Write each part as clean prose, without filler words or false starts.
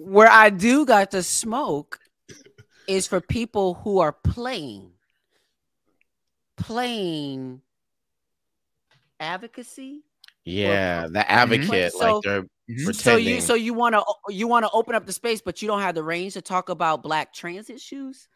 Where I do got to smoke is for people who are playing advocacy. Yeah, or, the advocate, so, like they're pretending. So you want to open up the space, but you don't have the range to talk about Black trans issues,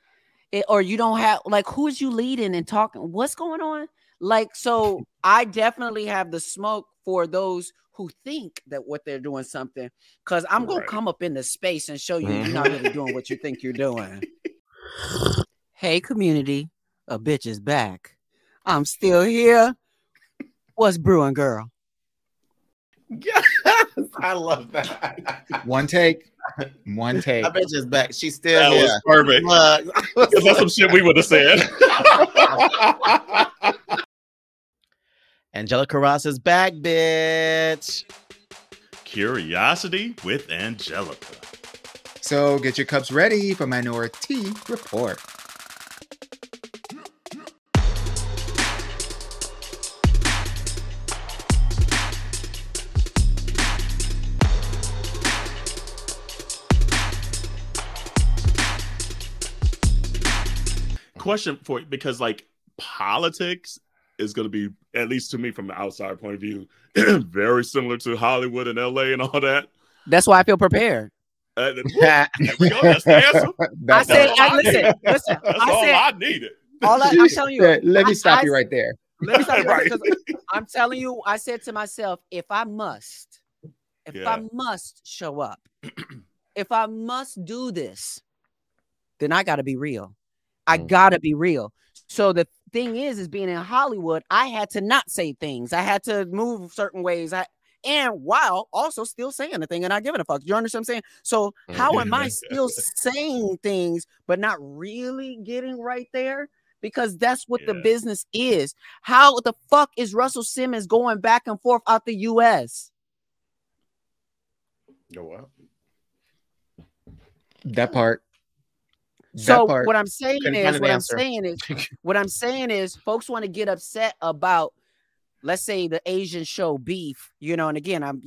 or you don't have, like, who's you leading and talking? What's going on? Like, so I definitely have the smoke for those who think that what they're doing something, because I'm going to come up in the space and show you you're not really doing what you think you're doing. Hey, community, a bitch is back. I'm still here. What's brewing, girl? Yes, I love that. One take. I bet she's back. She's still here. That was perfect. That's some shit we would have said. Angelica Ross is back, bitch. Curiosity with Angelica. So get your cups ready for Minoritea Report. Question for you, because like politics is going to be, at least to me from the outside point of view, very similar to Hollywood and LA and all that. That's why I feel prepared. That's the answer. Listen. That's all I needed. Let me stop you right there. I'm telling you, I said to myself, if I must show up, if I must do this, then I got to be real. I gotta be real. So the thing is being in Hollywood, I had to not say things. I had to move certain ways. And while also still saying the thing and not giving a fuck. You understand what I'm saying? So how am I still saying things, but not really getting right there? Because that's what the business is. How the fuck is Russell Simmons going back and forth out the U.S.? Go up. That part. So what I'm saying is folks want to get upset about, let's say, the Asian show Beef, you know, and again, I'm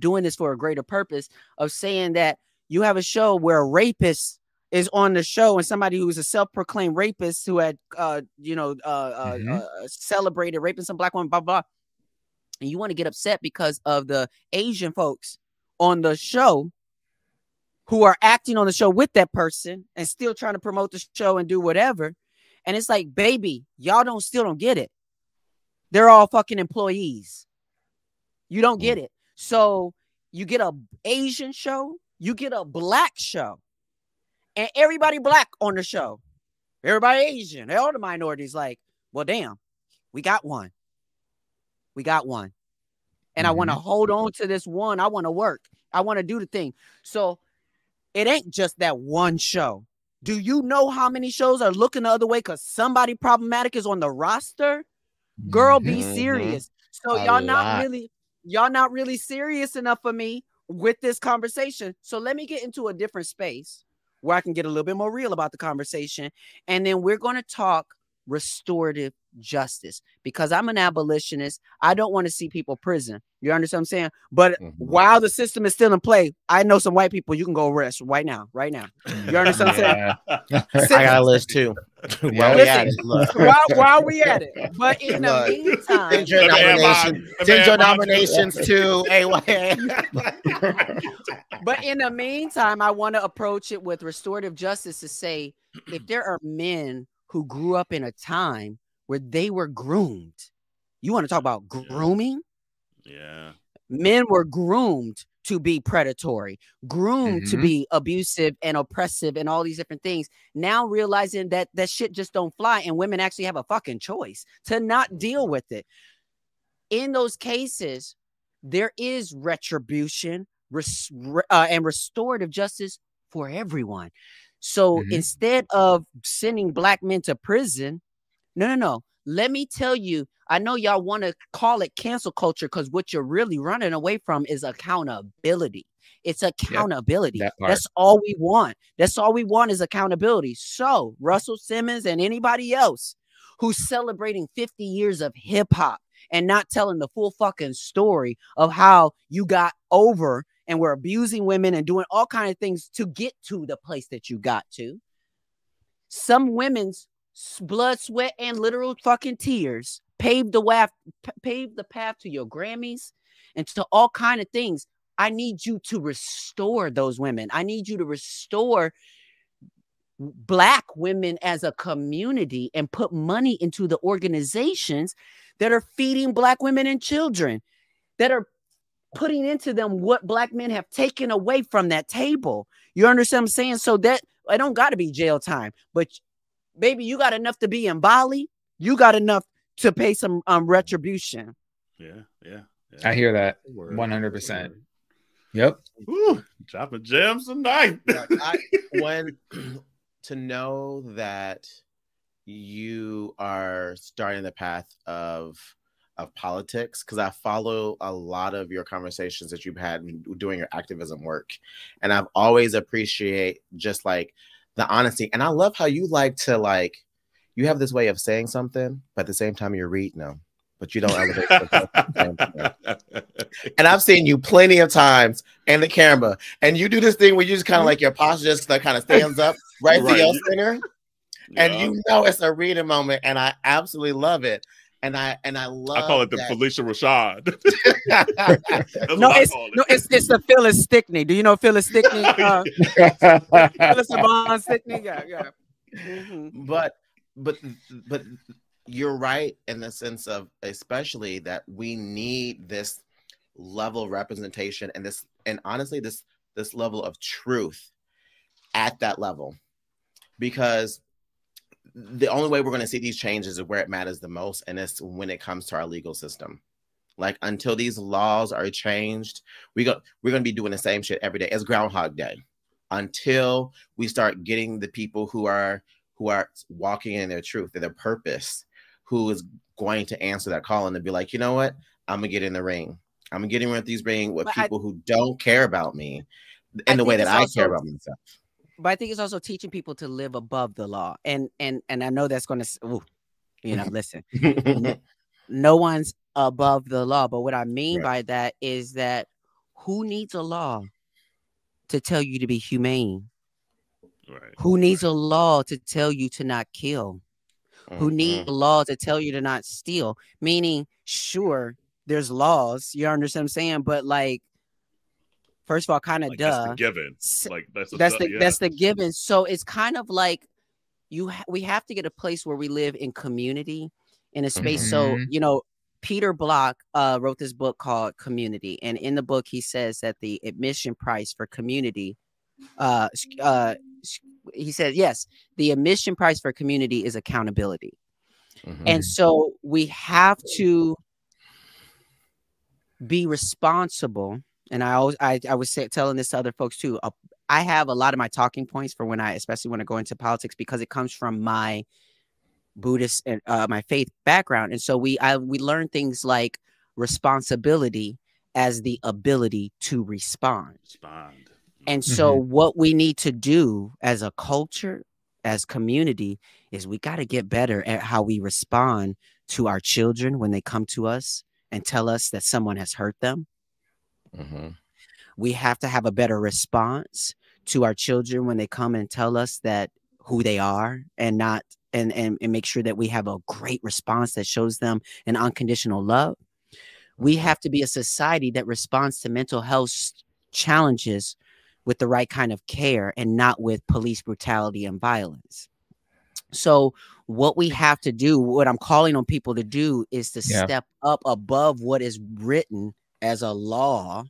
doing this for a greater purpose of saying that you have a show where a rapist is on the show and somebody who's a self-proclaimed rapist who had, celebrated raping some Black woman, blah, blah, blah. And you want to get upset because of the Asian folks on the show who are acting on the show with that person and still trying to promote the show and do whatever. And it's like, baby, y'all still don't get it. They're all fucking employees. You don't get it. So you get a Asian show, you get a Black show, and everybody Black on the show. Everybody Asian. All the minorities like, well, damn, we got one. We got one. And I want to hold on to this one. I want to work. I want to do the thing. So it ain't just that one show. Do you know how many shows are looking the other way because somebody problematic is on the roster? Girl, be serious. So y'all not really serious enough for me with this conversation. So let me get into a different space where I can get a little bit more real about the conversation. And then we're going to talk restorative justice because I'm an abolitionist. I don't want to see people prison. You understand what I'm saying? But while the system is still in play, I know some white people you can go arrest right now. You understand what I'm saying? I got a list too. While we at it. But in the meantime, send your nominations to AYA. But in the meantime, I want to approach it with restorative justice to say, if there are men who grew up in a time where they were groomed. You want to talk about grooming? Yeah. Men were groomed to be predatory, groomed to be abusive and oppressive and all these different things. Now realizing that that shit just don't fly and women actually have a fucking choice to not deal with it. In those cases, there is retribution and restorative justice for everyone. So instead of sending Black men to prison, no. Let me tell you, I know y'all want to call it cancel culture because what you're really running away from is accountability. It's accountability. Yep, that's all we want. That's all we want is accountability. So Russell Simmons and anybody else who's celebrating 50 years of hip hop and not telling the full fucking story of how you got over and we're abusing women and doing all kinds of things to get to the place that you got to. Some women's blood, sweat, and literal fucking tears paved the path to your Grammys and to all kinds of things. I need you to restore those women. I need you to restore Black women as a community and put money into the organizations that are feeding Black women and children, that are putting into them what Black men have taken away from that table. You understand what I'm saying? So that I don't got to be jail time, but baby, you got enough to be in Bali. You got enough to pay some retribution. Yeah, yeah, yeah. I hear that 100%. Yep. Ooh, dropping gems tonight. To know that you are starting the path of politics, because I follow a lot of your conversations that you've had doing your activism work. And I've always appreciate just like the honesty. And I love how you like to like, you have this way of saying something, but at the same time you're reading them, but you don't elevate yourself. And I've seen you plenty of times and the camera, and you do this thing where you just kind of like your posture just like, kind of stands up right to your center. Yeah. And you know it's a reading moment, and I absolutely love it. And I love. I call it the Felicia Rashad. no, it's the Phyllis Stickney. Do you know Phyllis Stickney? Phyllis LaBeija Stickney. Yeah, yeah. Mm-hmm. But you're right in the sense of especially that we need this level of representation and this, and honestly, this level of truth at that level, because the only way we're going to see these changes is where it matters the most, and it's when it comes to our legal system. Like until these laws are changed, we're going to be doing the same shit every day. It's Groundhog Day until we start getting the people who are walking in their truth and their purpose, who is going to answer that call and to be like, you know what, I'm gonna get in the ring. I'm getting with these ring with people who don't care about me in the way that I care about myself. But I think it's also teaching people to live above the law. And I know that's going to, you know, listen, no one's above the law. But what I mean by that is that who needs a law to tell you to be humane? Right. Who needs a law to tell you to not kill? Mm-hmm. Who needs a law to tell you to not steal? Meaning, sure, there's laws. You understand what I'm saying? But like, first of all, kind of like duh. That's the given. Like that's the given. So it's kind of like we have to get a place where we live in community, in a space. Mm-hmm. So you know, Peter Block wrote this book called Community, and in the book he says that the admission price for community, he says yes, the admission price for community is accountability, mm-hmm. and so we have to be responsible. And I was telling this to other folks too. I have a lot of my talking points for when especially when I go into politics, because it comes from my Buddhist and my faith background. And so we learn things like responsibility as the ability to respond. And so what we need to do as a culture, as community, is we got to get better at how we respond to our children when they come to us and tell us that someone has hurt them. Mm-hmm. We have to have a better response to our children when they come and tell us that who they are, and not and make sure that we have a great response that shows them an unconditional love. We have to be a society that responds to mental health challenges with the right kind of care and not with police brutality and violence. So what we have to do, what I'm calling on people to do, is to step up above what is written as a law,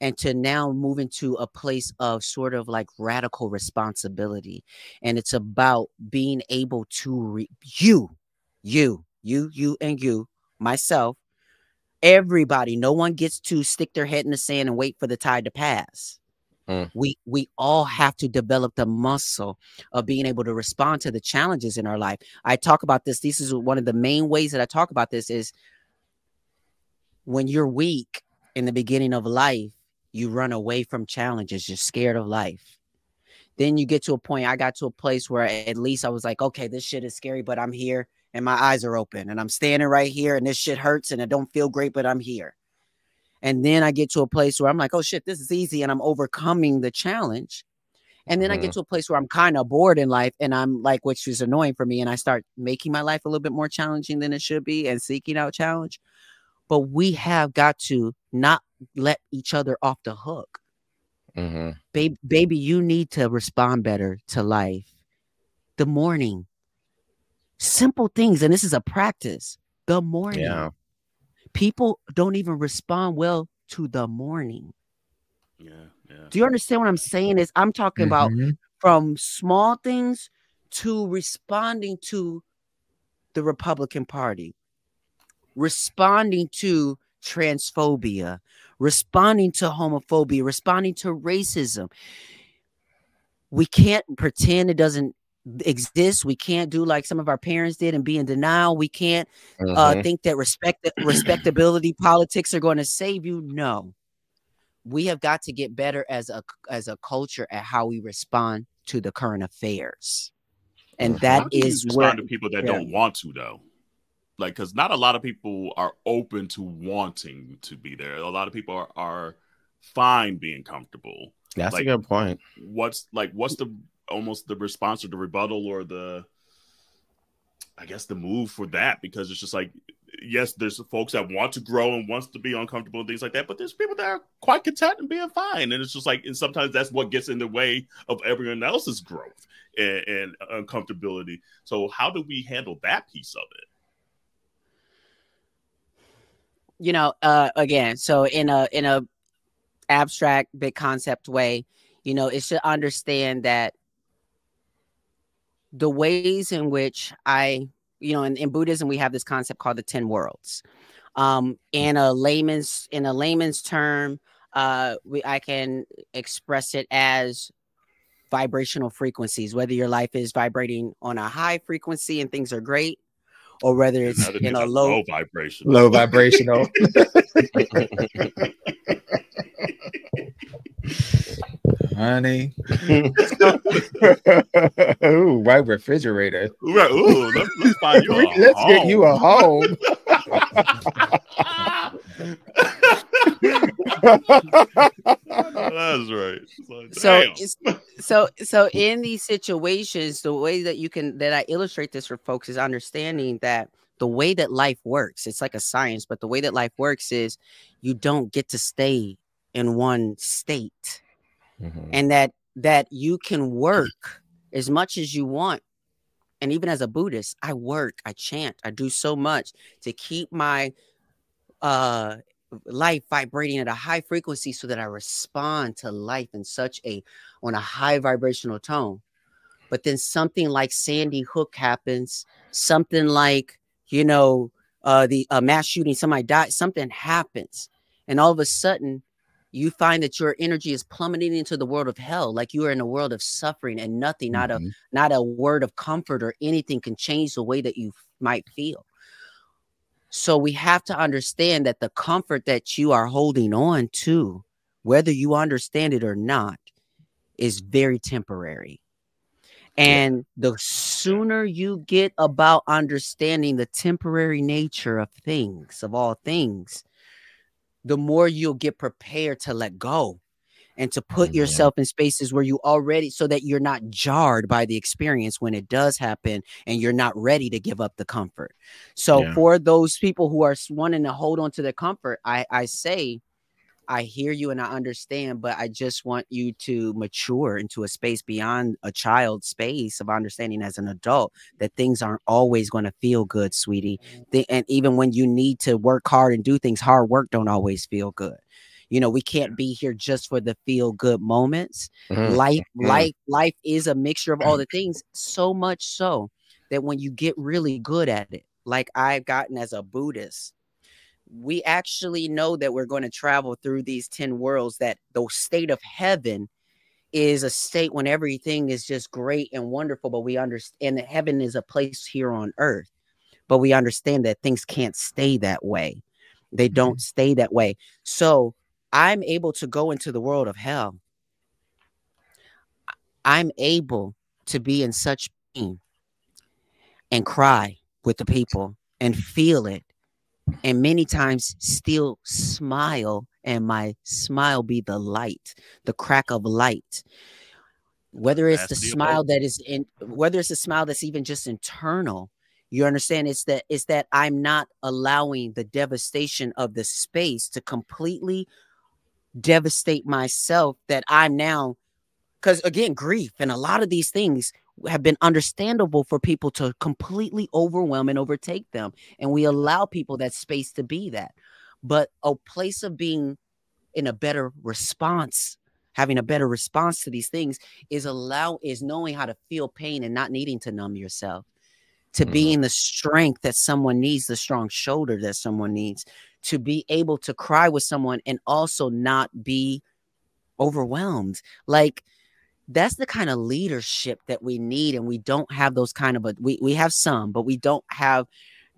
and to now move into a place of sort of like radical responsibility. And it's about being able to you, myself, everybody. No one gets to stick their head in the sand and wait for the tide to pass. We all have to develop the muscle of being able to respond to the challenges in our life. I talk about this. This is one of the main ways that I talk about this is, when you're weak in the beginning of life, you run away from challenges. You're scared of life. Then you get to a point. I got to a place where at least I was like, okay, this shit is scary, but I'm here and my eyes are open and I'm standing right here and this shit hurts and I don't feel great, but I'm here. And then I get to a place where I'm like, oh shit, this is easy. And I'm overcoming the challenge. And then I get to a place where I'm kind of bored in life and I'm like, which is annoying for me. And I start making my life a little bit more challenging than it should be and seeking out challenge. But we have got to not let each other off the hook. Mm-hmm. Baby, you need to respond better to life. The morning. Simple things. And this is a practice. The morning. Yeah. People don't even respond well to the morning. Yeah. Yeah. Do you understand what I'm saying? Is I'm talking about from small things to responding to the Republican Party, responding to transphobia, responding to homophobia, responding to racism. We can't pretend it doesn't exist. We can't do like some of our parents did and be in denial. We can't think that respectability politics are going to save you. No. We have got to get better as a culture at how we respond to the current affairs. And that is where to people that don't want to, though. Like, because not a lot of people are open to wanting to be there. A lot of people are fine being comfortable. That's like, a good point. What's the almost the response or the rebuttal or the, I guess, the move for that? Because it's just like, yes, there's folks that want to grow and wants to be uncomfortable and things like that, but there's people that are quite content and being fine. And it's just like, and sometimes that's what gets in the way of everyone else's growth and uncomfortability. So how do we handle that piece of it? You know, again, so in a abstract, big concept way, you know, it should understand that the ways in which I, you know, in Buddhism, we have this concept called the 10 worlds. In a layman's term, I can express it as vibrational frequencies, whether your life is vibrating on a high frequency and things are great, or whether it's in a low vibrational. Low vibrational. Honey. Ooh, white refrigerator. Right. Ooh, let's find you a let's home. Get you a home. That's right. So in these situations, the way that you can that I illustrate this for folks is understanding that the way that life works, it's like a science, but the way that life works is you don't get to stay in one state. And that you can work as much as you want. And even as a Buddhist, I work, I chant, I do so much to keep my life vibrating at a high frequency so that I respond to life in such a, on a high vibrational tone. But then something like Sandy Hook happens, something like, you know, the mass shooting, somebody died, something happens. And all of a sudden, you find that your energy is plummeting into the world of hell, like you are in a world of suffering and nothing, not a word of comfort or anything can change the way that you might feel. So we have to understand that the comfort that you are holding on to, whether you understand it or not, is very temporary. And the sooner you get about understanding the temporary nature of things, of all things, the more you'll get prepared to let go and to put yourself in spaces where you already, so that you're not jarred by the experience when it does happen and you're not ready to give up the comfort. So for those people who are wanting to hold on to their comfort, I say, I hear you and I understand, but I just want you to mature into a space beyond a child space of understanding as an adult that things aren't always going to feel good, sweetie. And even when you need to work hard and do things, hard work don't always feel good. You know, we can't be here just for the feel good moments. Life is a mixture of all the things, so much so that when you get really good at it, like I've gotten as a Buddhist, we actually know that we're going to travel through these 10 worlds, that the state of heaven is a state when everything is just great and wonderful, but we understand that heaven is a place here on earth, but we understand that things can't stay that way. They don't stay that way. So I'm able to go into the world of hell. I'm able to be in such pain and cry with the people and feel it. and many times still smile, and my smile be the light, the crack of light. Whether it's the smile that is in, whether it's a smile that's even just internal, you understand, it's that I'm not allowing the devastation of the space to completely devastate myself, that I'm now, because again, grief and a lot of these things have been understandable for people to completely overwhelm and overtake them. And we allow people that space to be that. But a place of being in a better response, having a better response to these things is knowing how to feel pain and not needing to numb yourself, to being the strength that someone needs, the strong shoulder that someone needs, to be able to cry with someone and also not be overwhelmed. Like, that's the kind of leadership that we need. And we don't have those kind of, we have some, but we don't have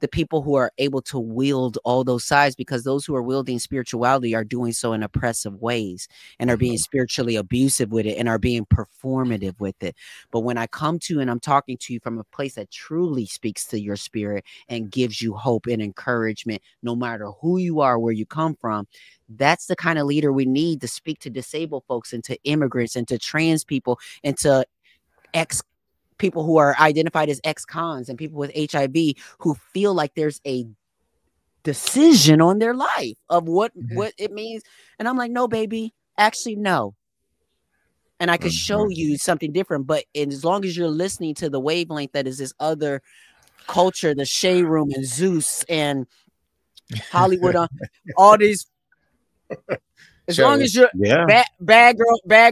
the people who are able to wield all those sides, because those who are wielding spirituality are doing so in oppressive ways and are being spiritually abusive with it and are being performative with it. But when I come to, and I'm talking to you from a place that truly speaks to your spirit and gives you hope and encouragement, no matter who you are, where you come from, that's the kind of leader we need to speak to disabled folks and to immigrants and to trans people and to people who are identified as ex-cons and people with HIV who feel like there's a decision on their life of what it means. And I'm like, no, baby, actually, no. And I could show you something different. But as long as you're listening to the wavelength that is this other culture, the Shade Room and Zeus and Hollywood, all these... As long as you're bad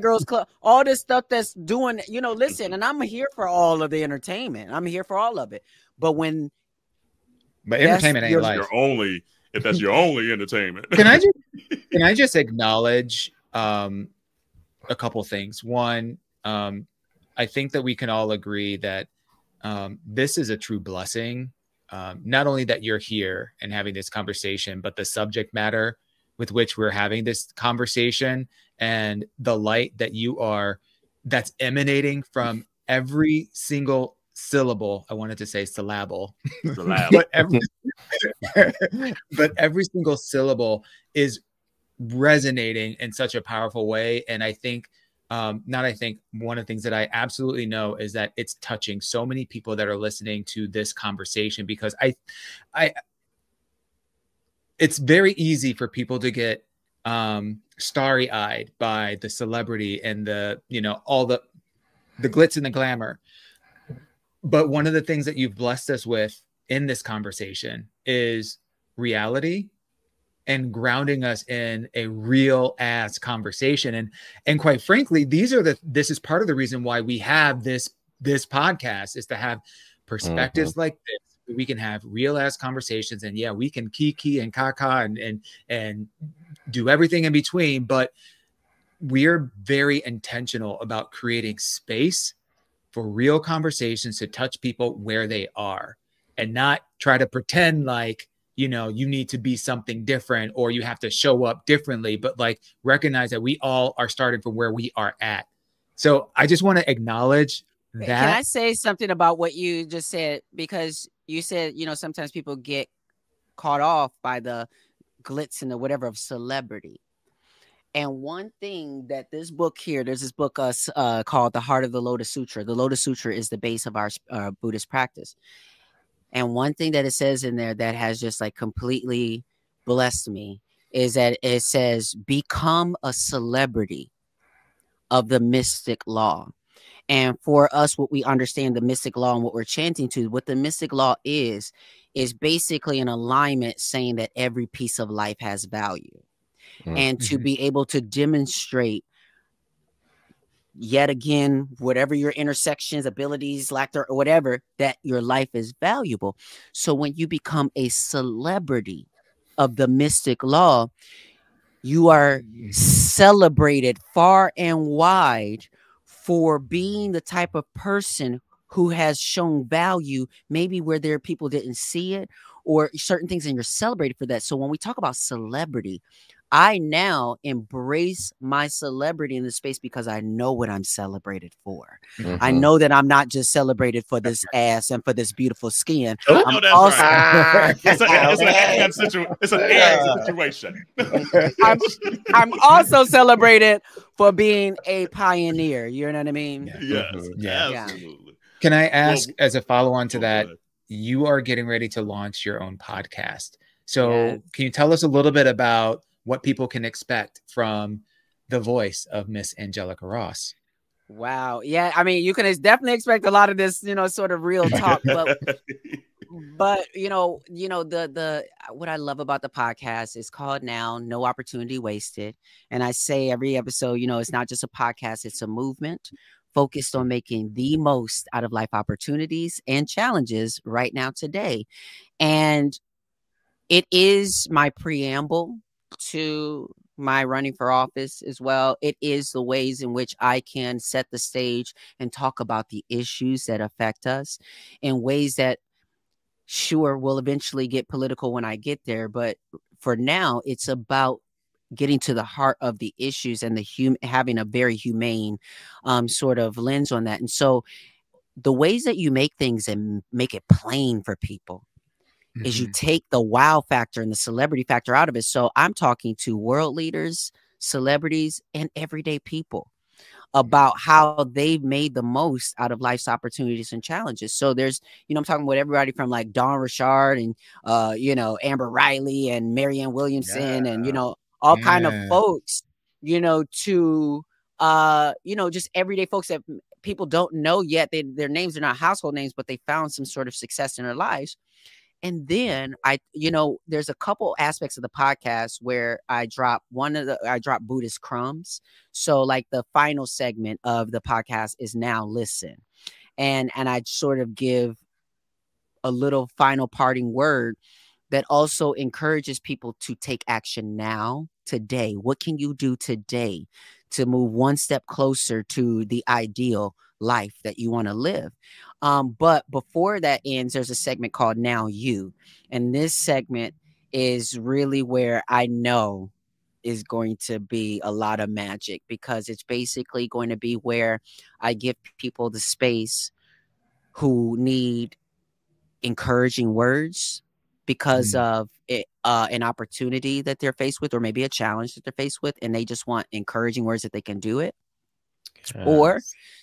girls club, all this stuff that's doing, you know, listen, and I'm here for all of the entertainment. I'm here for all of it. But when entertainment ain't like your only, if that's your only entertainment. Can I just acknowledge a couple things? One, I think that we can all agree that this is a true blessing. Not only that you're here and having this conversation, but the subject matter with which we're having this conversation and the light that you are, that's emanating from every single syllable. I wanted to say syllable, but every single syllable is resonating in such a powerful way. And I think, one of the things that I absolutely know is that it's touching so many people that are listening to this conversation, because it's very easy for people to get starry-eyed by the celebrity and the, you know, all the glitz and the glamour. But one of the things that you've blessed us with in this conversation is reality and grounding us in a real ass conversation. And quite frankly, this is part of the reason why we have this podcast, is to have perspectives like this. We can have real ass conversations, and yeah, we can kiki and kaka and do everything in between, but we're very intentional about creating space for real conversations to touch people where they are and not try to pretend like, you know, you need to be something different or you have to show up differently, but like recognize that we all are starting from where we are at. So I just want to acknowledge that. Can I say something about what you just said? Because you said, you know, sometimes people get caught off by the glitz and the whatever of celebrity. And one thing that this book here, there's this book called The Heart of the Lotus Sutra. The Lotus Sutra is the base of our Buddhist practice. And one thing that it says in there that has just like completely blessed me is that it says, become a celebrity of the mystic law. And for us, what we understand the mystic law and what we're chanting to, what the mystic law is basically an alignment saying that every piece of life has value. And to be able to demonstrate yet again, whatever your intersections, abilities, lack or whatever, that your life is valuable. So when you become a celebrity of the mystic law, you are celebrated far and wide for being the type of person who has shown value, maybe where there are people didn't see it or certain things, and you're celebrated for that. So when we talk about celebrity, I now embrace my celebrity in the space because I know what I'm celebrated for. Mm-hmm. I know that I'm not just celebrated for this ass and for this beautiful skin. Oh, I'm also it's an ass situation. I'm also celebrated for being a pioneer. You know what I mean? Yeah. Yes, yeah. Absolutely. Can I ask, as a follow-on to that, you are getting ready to launch your own podcast. So can you tell us a little bit about what people can expect from the voice of Miss Angelica Ross? Wow. Yeah. I mean, you can definitely expect a lot of this, you know, sort of real talk, but, but you know, what I love about the podcast is called Now No Opportunity Wasted. And I say every episode, you know, it's not just a podcast, it's a movement focused on making the most out of life opportunities and challenges right now today. And it is my preamble to my running for office as well. It is the ways in which I can set the stage and talk about the issues that affect us in ways that sure will eventually get political when I get there. But for now, it's about getting to the heart of the issues and having a very humane sort of lens on that. And so the ways that you make things and make it plain for people is you take the wow factor and the celebrity factor out of it. So I'm talking to world leaders, celebrities, and everyday people about how they've made the most out of life's opportunities and challenges. So there's, you know, I'm talking with everybody from like Dawn Richard and, you know, Amber Riley and Marianne Williamson and, you know, all kind of folks, you know, to, you know, just everyday folks that people don't know yet. Their names are not household names, but they found some sort of success in their lives. And then you know, there's a couple aspects of the podcast where I drop Buddhist crumbs. So like the final segment of the podcast is Now Listen. And I sort of give a little final parting word that also encourages people to take action now, today. What can you do today to move one step closer to the ideal life that you want to live? But before that ends, there's a segment called Now You. And this segment is really where I know is going to be a lot of magic, because it's basically going to be where I give people the space who need encouraging words because of it, an opportunity that they're faced with, or maybe a challenge that they're faced with, and they just want encouraging words that they can do it. Yes. Or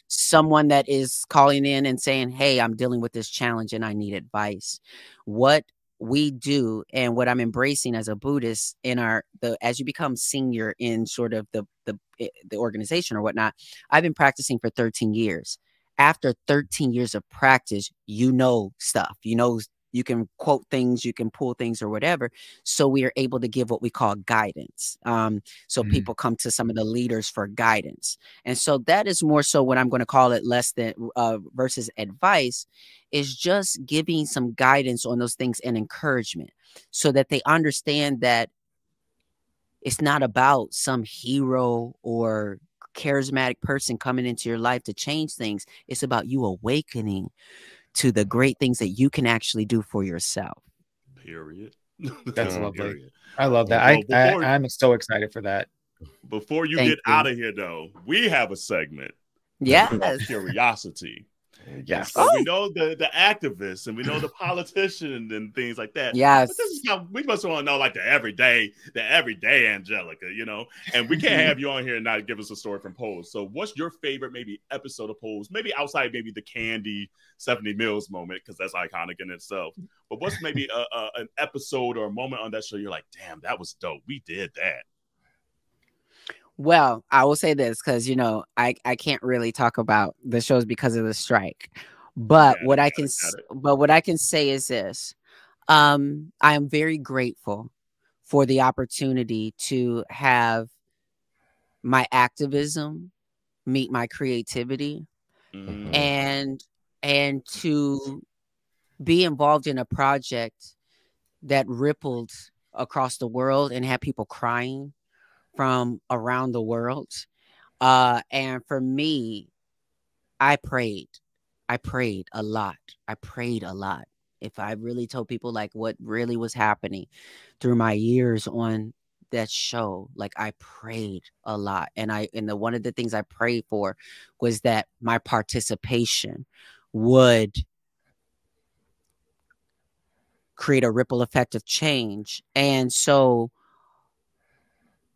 someone that is calling in and saying, hey, I'm dealing with this challenge and I need advice. What we do and what I'm embracing as a Buddhist in as you become senior in sort of the organization or whatnot, I've been practicing for 13 years. After 13 years of practice, you know stuff, you can quote things, you can pull things or whatever. So we are able to give what we call guidance. So people come to some of the leaders for guidance. And so that is more so what I'm going to call it, versus advice, is just giving some guidance on those things and encouragement so that they understand that it's not about some hero or charismatic person coming into your life to change things. It's about you awakening to the great things that you can actually do for yourself. Period. That's lovely. Period. I love that. I'm so excited for that. Before you get out of here, though, we have a segment. Yeah. Curiosity. Yes. So we know the activists and we know the politician and things like that. Yes. But this is how we must want to know, like the everyday Angelica, you know. And we can't have you on here and not give us a story from Pose. So what's your favorite maybe episode of Pose? Maybe outside maybe the Candy 70 Mills moment, because that's iconic in itself. But what's maybe an episode or a moment on that show you're like, damn, that was dope. We did that. Well, I will say this, because, you know, I can't really talk about the shows because of the strike. But what I can say is this. I am very grateful for the opportunity to have my activism meet my creativity and to be involved in a project that rippled across the world and had people crying from around the world. And for me, I prayed a lot. If I really told people like what really was happening through my years on that show, like, I prayed a lot. And one of the things I prayed for was that my participation would create a ripple effect of change. And so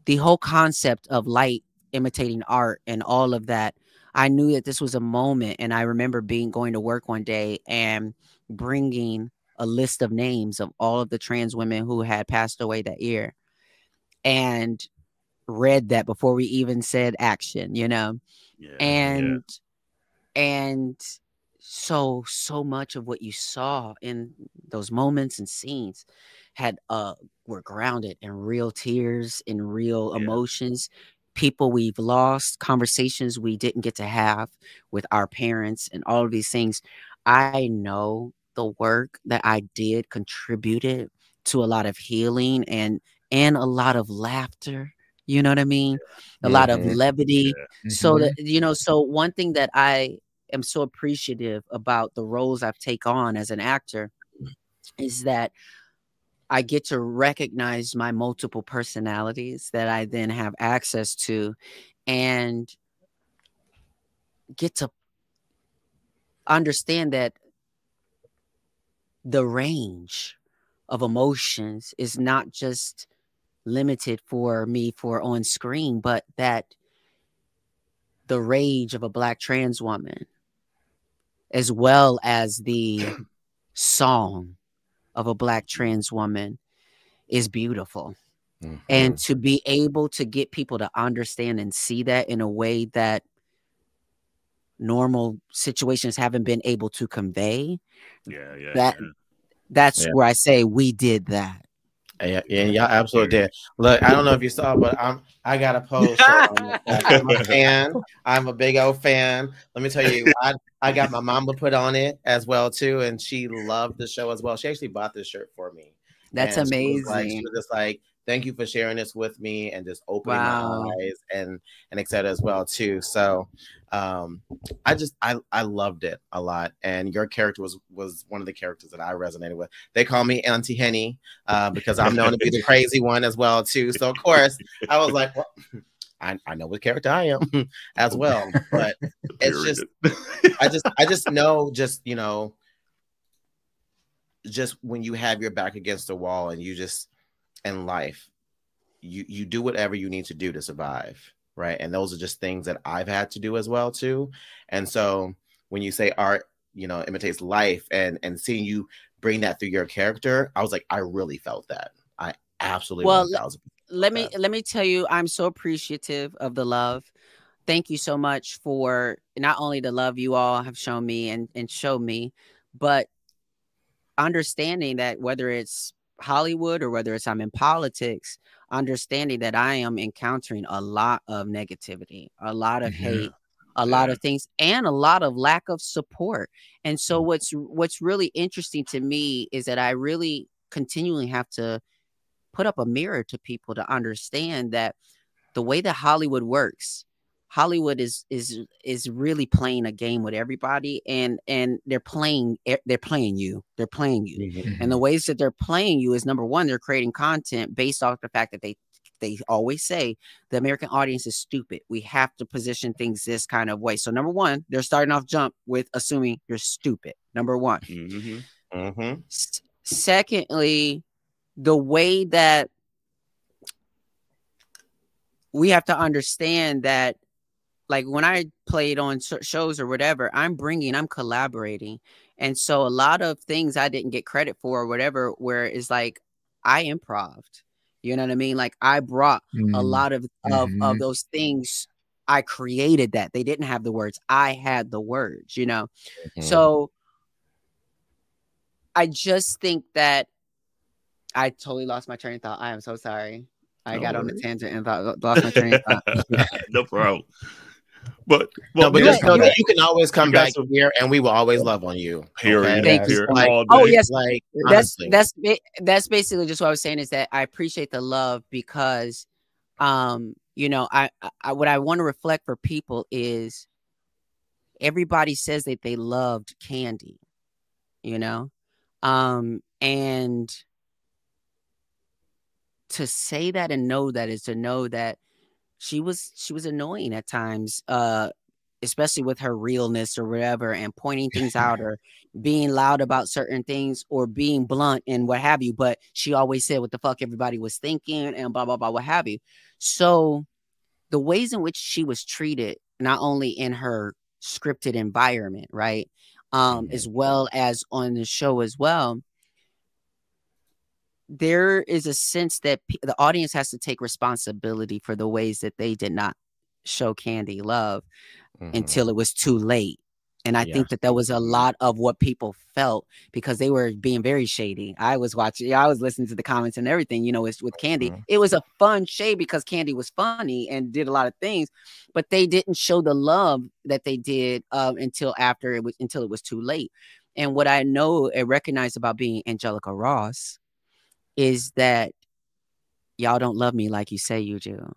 the whole concept of light imitating art and all of that, I knew that this was a moment. And I remember going to work one day and bringing a list of names of all of the trans women who had passed away that year, and read that before we even said action, you know? Yeah, and so much of what you saw in those moments and scenes were grounded in real tears, in real emotions, people we've lost, conversations we didn't get to have with our parents, and all of these things. I know the work that I did contributed to a lot of healing and a lot of laughter, you know what I mean? A lot of levity. Yeah. So that, you know, so one thing that I am so appreciative about the roles I've taken on as an actor is that I get to recognize my multiple personalities that I then have access to, and get to understand that the range of emotions is not just limited for me for on screen, but that the rage of a Black trans woman, as well as the song of a Black trans woman, is beautiful. Mm-hmm. And to be able to get people to understand and see that in a way that normal situations haven't been able to convey. That's where I say we did that. Yeah, and y'all absolutely did. Look, I don't know if you saw, but I got a Pose. I'm a fan. I'm a big old fan. Let me tell you, I got my mama put on it as well too, and she loved the show as well. She actually bought this shirt for me. That's amazing. She was just like, thank you for sharing this with me, and just opening my eyes and et cetera as well too. So I loved it a lot. And your character was one of the characters that I resonated with. They call me Auntie Henny because I'm known to be the crazy one as well too. So of course I was like, well, I know what character I am as well. But it's just, I just know, just, you know, just when you have your back against the wall and you just, in life, you do whatever you need to do to survive, right? And those are just things that I've had to do as well too. And so when you say art, you know, imitates life, and seeing you bring that through your character, I was like, I really felt that. I absolutely let me tell you, I'm so appreciative of the love. Thank you so much for not only the love you all have shown me and show me, but understanding that whether it's Hollywood or whether it's I'm in politics, understanding that I am encountering a lot of negativity, a lot of hate, a lot of things, and a lot of lack of support. And so what's really interesting to me is that I really continually have to put up a mirror to people to understand that the way that Hollywood works, Hollywood is really playing a game with everybody, and they're playing you. Mm-hmm. And the ways that they're playing you is, number one, they're creating content based off the fact that they always say the American audience is stupid. We have to position things this kind of way. So number one, they're starting off jump with assuming you're stupid. Number one. Mm-hmm. Mm-hmm. Secondly, the way that we have to understand that, like, when I played on shows or whatever, I'm collaborating. And so a lot of things I didn't get credit for or whatever, where it's like, I improv'd, you know what I mean? Like, I brought a lot of those things. I created that. They didn't have the words. I had the words, you know? So I just think that I totally lost my train of thought. I am so sorry. I got on the tangent and lost my train of thought. No problem. But just know that you can always come back here, and we will always love on you. Thank you. That's basically just what I was saying, is that I appreciate the love, because, you know, I what I want to reflect for people is everybody says that they loved Candy, you know, and to say that and know that is to know that she was annoying at times, especially with her realness or whatever, and pointing things out or being loud about certain things or being blunt and what have you. But she always said what the fuck everybody was thinking and blah, blah, blah, what have you. So the ways in which she was treated, not only in her scripted environment, right, as well as on the show as well, there is a sense that the audience has to take responsibility for the ways that they did not show Candy love until it was too late. And I think that was a lot of what people felt, because they were being very shady. I was listening to the comments and everything, you know, with Candy. It was a fun shade because Candy was funny and did a lot of things, but they didn't show the love that they did until it was too late. And what I know and recognize about being Angelica Ross is that y'all don't love me like you say you do.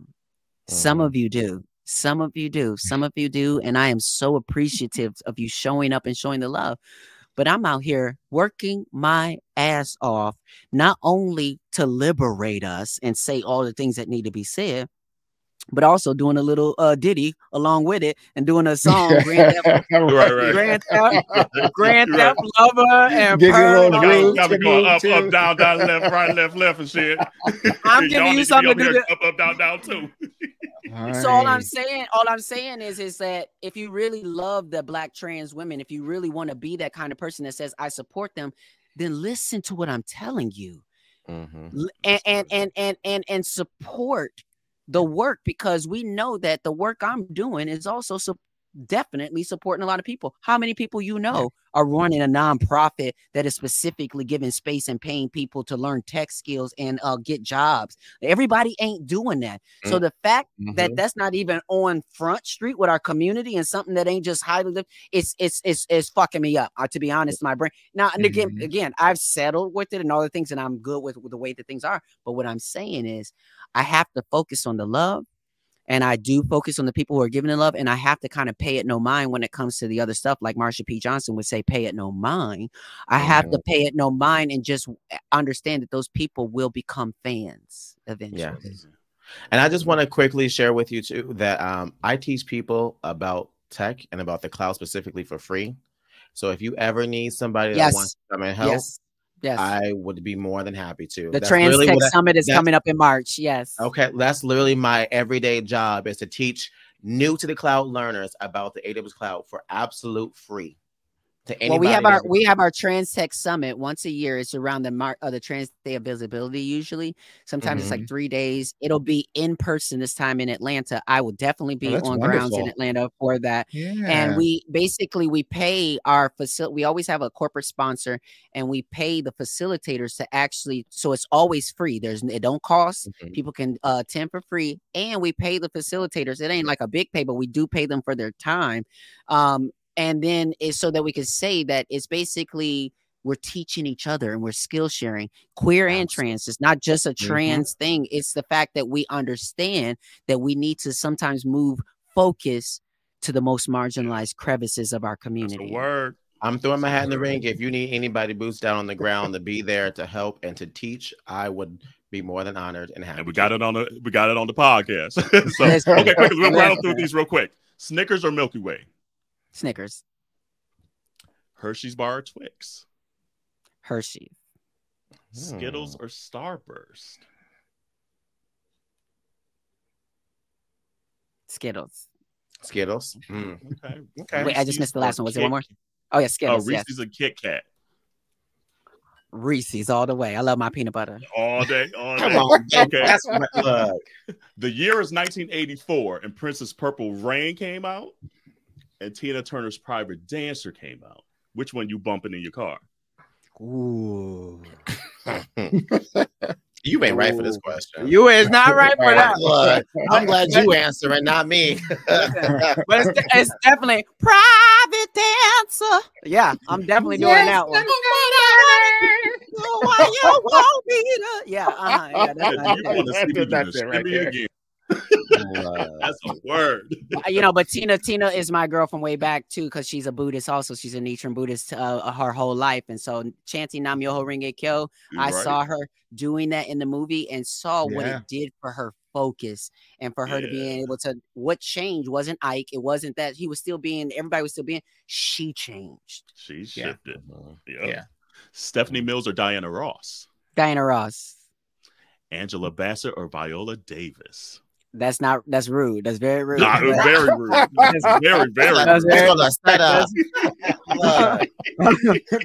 Some of you do. Some of you do. Some of you do. And I am so appreciative of you showing up and showing the love. But I'm out here working my ass off, not only to liberate us and say all the things that need to be said, but also doing a little ditty along with it and doing a song, Grand Theft Lover, and Pearl. Going up, down, down, left, right, left, and shit. I'm giving you something to do. Up, down, down, too. All so all I'm saying is that if you really love the Black trans women, if you really want to be that kind of person that says, I support them, then listen to what I'm telling you. And support the work, because we know that the work I'm doing is also definitely supporting a lot of people. How many people you know are running a nonprofit that is specifically giving space and paying people to learn tech skills and get jobs? Everybody ain't doing that. So the fact that that's not even on Front Street with our community and something that ain't just highly lived, it's fucking me up. To be honest, my brain. Now, and again, I've settled with it and all the things, and I'm good with the way that things are. But what I'm saying is, I have to focus on the love. And I do focus on the people who are giving the love, and I have to kind of pay it no mind when it comes to the other stuff. Like Marsha P. Johnson would say, pay it no mind. I have to pay it no mind and just understand that those people will become fans eventually. Yeah. And I just want to quickly share with you too that I teach people about tech and about the cloud specifically for free. So if you ever need somebody that wants to come and help, yes, I would be more than happy to. The Trans Tech Summit is coming up in March. Yes. Okay. That's literally my everyday job, is to teach new to the cloud learners about the AWS cloud for absolute free. To anybody. Well, we have our Trans Tech Summit once a year. It's around the Trans Day of Visibility. Usually, sometimes it's like 3 days. It'll be in person this time in Atlanta. I will definitely be on grounds in Atlanta for that. Yeah. And we basically pay our facility. We always have a corporate sponsor, and we pay the facilitators to actually. So it's always free. It don't cost. People can attend for free, and we pay the facilitators. It ain't like a big pay, but we do pay them for their time. And then it's so that we can say that it's basically we're teaching each other and we're skill sharing, queer and trans. It's not just a trans thing. It's the fact that we understand that we need to sometimes move focus to the most marginalized crevices of our community. That's a word. I'm throwing my hat in the ring. If you need anybody boots down on the ground to be there to help and to teach, I would be more than honored and happy. And we got it on the podcast. So, okay, quick, we'll rattle through these real quick. Snickers or Milky Way? Snickers. Hershey's bar or Twix? Hershey. Skittles or Starburst? Skittles. Skittles. Okay. Wait, I just missed the last one. Was there one more? Oh yeah, Skittles. Oh, Reese's and Kit Kat. Reese's all the way. I love my peanut butter. All day. All day. Come on. Okay. That's my plug. The year is 1984, and Princess Purple Rain came out, and Tina Turner's Private Dancer came out. Which one you bumping in your car? Ooh. You ain't right for this question. You is not right for that. I'm glad you answered and not me. But it's definitely Private Dancer. Yeah, I'm definitely doing that one. Yeah, I did that right there. That's a word. You know, but Tina is my girl from way back too, because she's a Buddhist also. She's a Nichiren Buddhist her whole life. And so chanting Nam Myoho Renge Kyo, I saw her doing that in the movie and saw what it did for her focus and for her to be able to, what changed wasn't Ike. It wasn't that he was still being, everybody was still being, she changed. She shifted. Yeah. Stephanie Mills or Diana Ross? Diana Ross. Angela Bassett or Viola Davis? That's not, that's rude. That's very rude. Nah, very rude. That's very rude.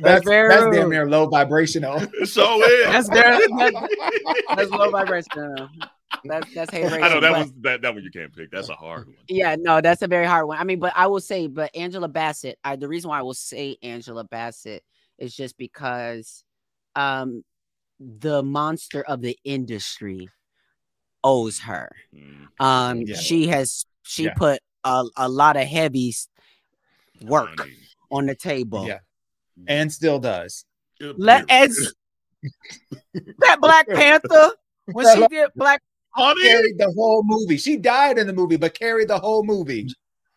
That's damn near low vibrational. So is. That's low vibrational. That's hate racism. I know that was that one you can't pick. That's a hard one. Yeah, no, that's a very hard one. I mean, but I will say, but Angela Bassett, the reason why I will say Angela Bassett is just because the monster of the industry owes her. She put a lot of heavy work on the table. Yeah. And still does. That Black Panther, when she did Black Panther, carried the whole movie. She died in the movie, but carried the whole movie.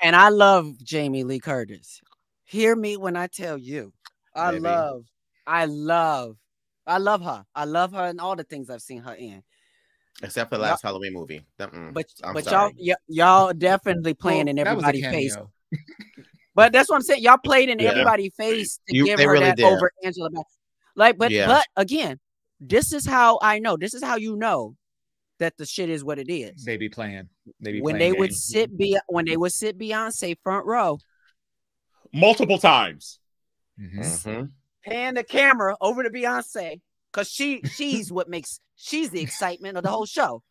And I love Jamie Lee Curtis. Hear me when I tell you. I love her. I love her in all the things I've seen her in. Except for the last Halloween movie. But y'all definitely playing in everybody's face. But that's what I'm saying. Y'all played in everybody's face to give her really that did. Over Angela Bassett. Like, but again, this is how I know. This is how you know that the shit is what it is. They be playing. When they would sit Beyonce front row multiple times. Pan the camera over to Beyonce because she's what makes she's the excitement of the whole show.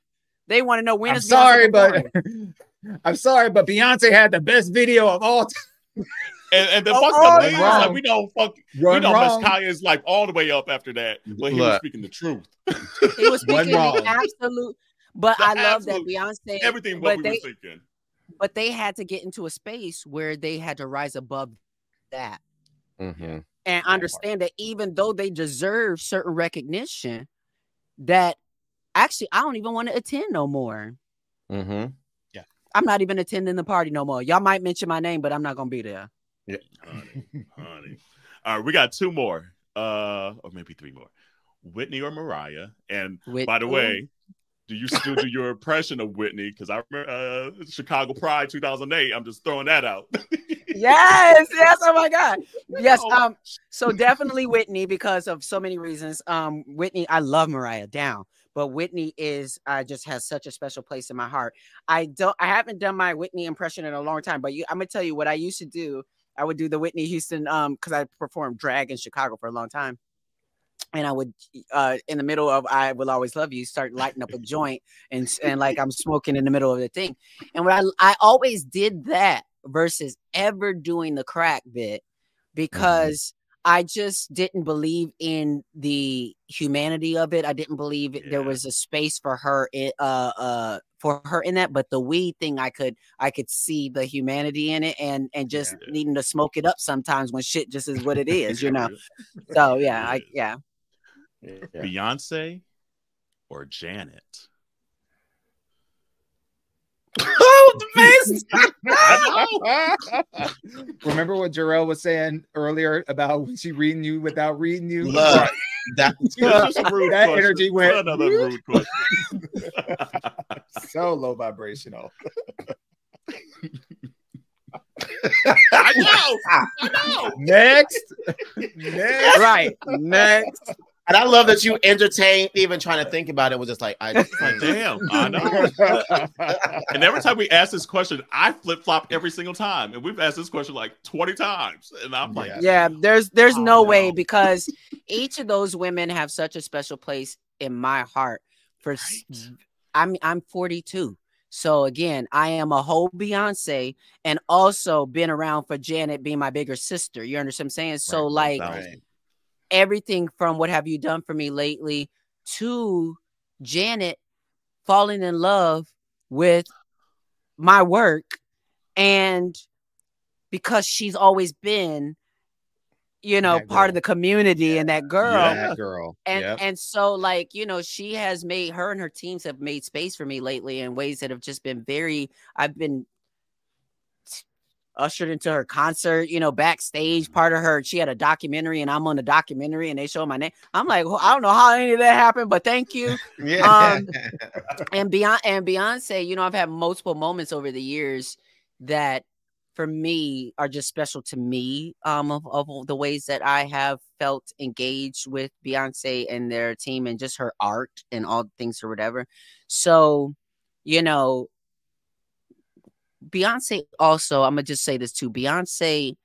They want to know when. I'm sorry, but Beyonce had the best video of all time. And the like, we know Messiah's life all the way up after that when he was speaking the truth. He was speaking the absolute. But I love that Beyonce everything what we were thinking. But they had to get into a space where they had to rise above that. And understand that even though they deserve certain recognition, that actually I don't even want to attend no more. Yeah, I'm not even attending the party no more. Y'all might mention my name, but I'm not gonna be there. Yeah, honey. All right, we got two more, or maybe three more. Whitney or Mariah? And by the way, do you still do your impression of Whitney? Because I remember Chicago Pride 2008. I'm just throwing that out. Yes. Oh my God. Yes. So definitely Whitney because of so many reasons. Whitney, I love Mariah down, but Whitney just has such a special place in my heart. I haven't done my Whitney impression in a long time, but I'm gonna tell you what I used to do. I would do the Whitney Houston because I performed drag in Chicago for a long time. And I would, in the middle of I Will Always Love You, start lighting up a joint and like I'm smoking in the middle of the thing. And when I always did that versus ever doing the crack bit because I just didn't believe in the humanity of it. I didn't believe there was a space for her in that. But the weed thing, I could see the humanity in it and just needing to smoke it up sometimes when shit just is what it is, you know? So Beyonce or Janet? Remember what Jarrell was saying earlier about when she reading you without reading you? Look, that energy went. Another rude question. So low vibrational. I know. Next. Right. Next. And I love that you entertained even trying to think about it. It was just like, damn, I know. And every time we ask this question, I flip-flop every single time. And we've asked this question like 20 times. And I'm like, there's no way because each of those women have such a special place in my heart. I'm 42. So again, I am a whole Beyonce and also been around for Janet being my bigger sister. You understand what I'm saying? Right. So like everything from What Have You Done For Me Lately to Janet falling in love with my work, and because she's always been you know, part of the community, and that girl. And, and so, like, you know, she has made, her and her teams have made space for me lately in ways that have just been very, I've been ushered into her concert, you know, backstage part of her. She had a documentary and I'm on the documentary and they show my name. I'm like, well, I don't know how any of that happened, but thank you. And Beyonce, you know, I've had multiple moments over the years that for me are just special to me, of the ways that I have felt engaged with Beyonce and their team and just her art and all the things or whatever. So, you know, Beyonce also, I'm going to just say this too. Beyonce,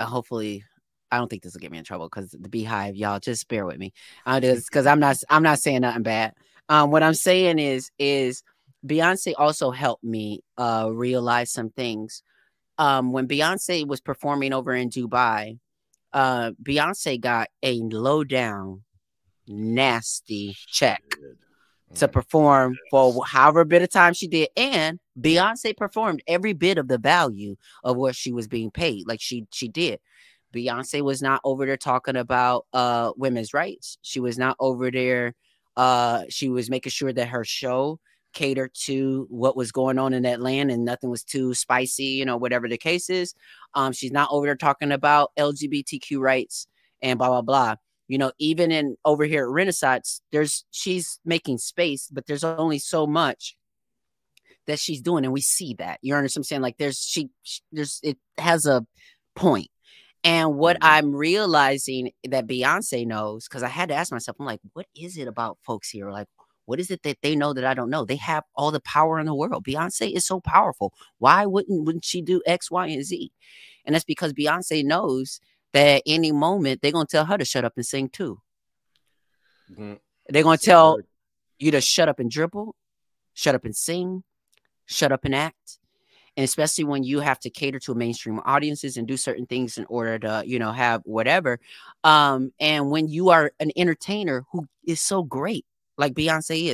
hopefully, I don't think this will get me in trouble because the Beehive, y'all just bear with me. Because I'm not saying nothing bad. What I'm saying is Beyonce also helped me realize some things. When Beyonce was performing over in Dubai, Beyonce got a low down, nasty check to perform for however bit of time she did. And Beyonce performed every bit of the value of what she was being paid. Like she did. Beyonce was not over there talking about women's rights. She was not over there. She was making sure that her show catered to what was going on in that land and nothing was too spicy, you know, whatever the case is. She's not over there talking about LGBTQ rights and blah, blah, blah. You know, even in over here at Renaissance, she's making space, but there's only so much that she's doing, and we see that. You understand what I'm saying? Like it has a point. And what I'm realizing that Beyonce knows, because I had to ask myself, I'm like, what is it about folks here? Like, what is it that they know that I don't know? They have all the power in the world. Beyonce is so powerful. Why wouldn't she do X, Y, and Z? And that's because Beyonce knows that at any moment, they're going to tell her to shut up and sing too. Mm-hmm. They're going to tell you to shut up and dribble, shut up and sing, shut up and act. And especially when you have to cater to mainstream audiences and do certain things in order to, you know, have whatever. And when you are an entertainer who is so great, like Beyonce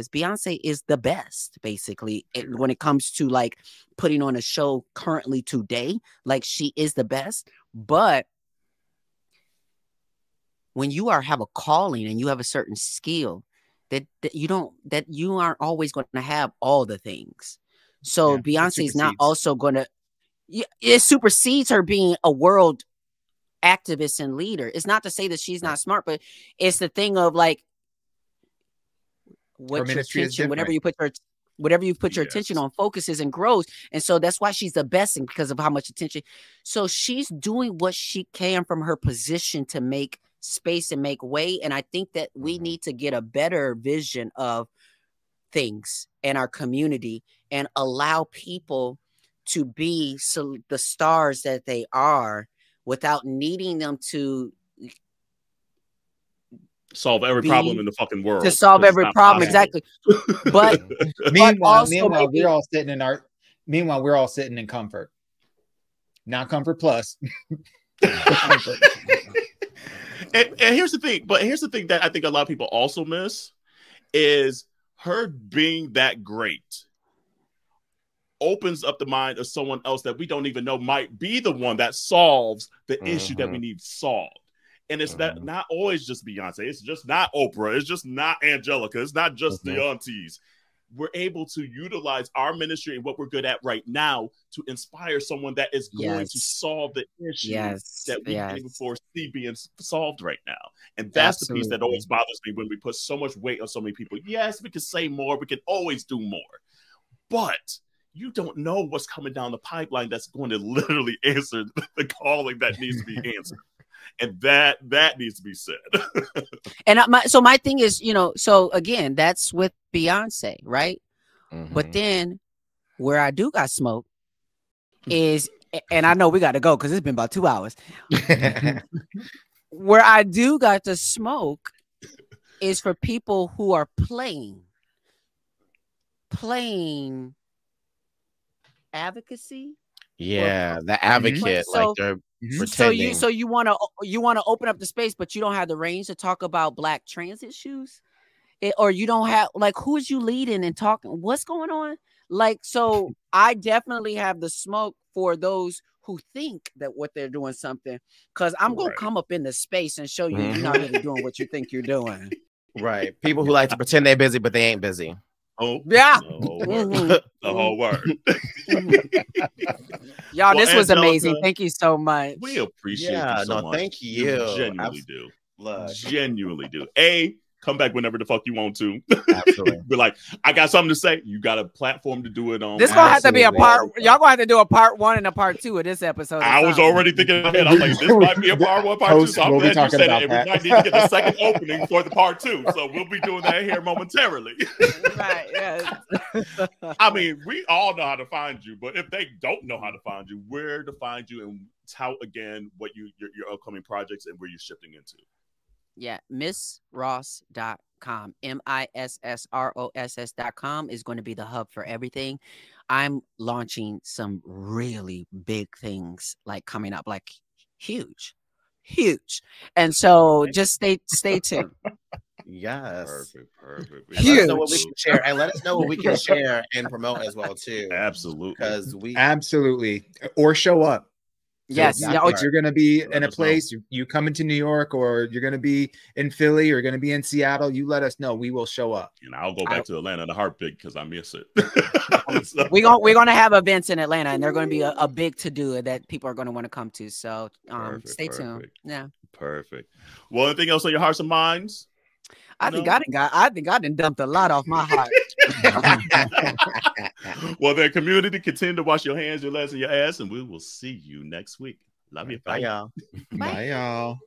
is the best, basically, when it comes to like putting on a show currently today, like she is the best. But when you have a calling and you have a certain skill that you aren't always going to have all the things. So Beyonce is not also going to, it supersedes her being a world activist and leader. It's not to say that she's not smart, but it's the thing of like, what your attention, whatever you put your attention on focuses and grows. And so that's why she's the best thing, because of how much attention. So she's doing what she can from her position to make space and make way. And I think that we need to get a better vision of things in our community and allow people to be the stars that they are without needing them to solve every problem in the fucking world. To solve every problem, exactly. But meanwhile, we're all sitting in comfort. Not comfort plus. Comfort. And here's the thing, that I think a lot of people also miss is her being that great opens up the mind of someone else that we don't even know might be the one that solves the issue that we need solved. And it's that not always just Beyonce. It's just not Oprah. It's just not Angelica. It's not just the aunties. We're able to utilize our ministry and what we're good at right now to inspire someone that is going to solve the issues that we can't even foresee being solved right now. And that's the piece that always bothers me when we put so much weight on so many people. Yes, we can say more. We can always do more. But you don't know what's coming down the pipeline that's going to literally answer the calling that needs to be answered. And that needs to be said. And so my thing is, you know, so again, that's with Beyonce, right? But then where I do got smoke is, and I know we got to go because it's been about 2 hours. Where I do got to smoke is for people who are playing advocacy. Yeah, the advocate, like they're pretending. So you want to open up the space, but you don't have the range to talk about Black trans issues, or you don't have like who is you leading and talking? What's going on? Like, so I definitely have the smoke for those who think that what they're doing something, because I'm going to come up in the space and show you you're not really doing what you think you're doing. Right. People who like to pretend they're busy, but they ain't busy. Oh, yeah. The whole word. Y'all, this was amazing. Thank you so much. We appreciate you so much. Thank you. Genuinely do. Genuinely do. Come back whenever the fuck you want to. Absolutely. Be like, I got something to say. You got a platform to do it on. This gonna have to be a part. Y'all gonna have to do a part 1 and a part 2 of this episode. I was already thinking ahead. I'm like, this might be a part 1, part 2. So I'm glad you said it. We might need to get the second opening for the part 2. So we'll be doing that here momentarily. Right. Yes. I mean, we all know how to find you, but if they don't know how to find you, where to find you, and how again what you your upcoming projects and where you're shifting into. Yeah, missross.com. MISSROSS.com is going to be the hub for everything. I'm launching some really big things like coming up, like huge. And so just stay tuned. Yes. Perfect. And let us know what we can share, and let us know what we can share and promote as well too. Absolutely. Because we or show up. Yes, so you're going to be in a place, you come into New York, or you're going to be in Philly, or you're going to be in Seattle, you let us know. We will show up. And I'll go back to Atlanta in a heartbeat because I miss it. So. We're going to have events in Atlanta, and they're going to be a big to-do that people are going to want to come to. So stay tuned. Yeah. Perfect. Well, anything else on your hearts and minds? I think I done dumped a lot off my heart. Well, then, community, continue to wash your hands, your legs, and your ass, and we will see you next week. Love you. Bye, y'all. Bye, y'all.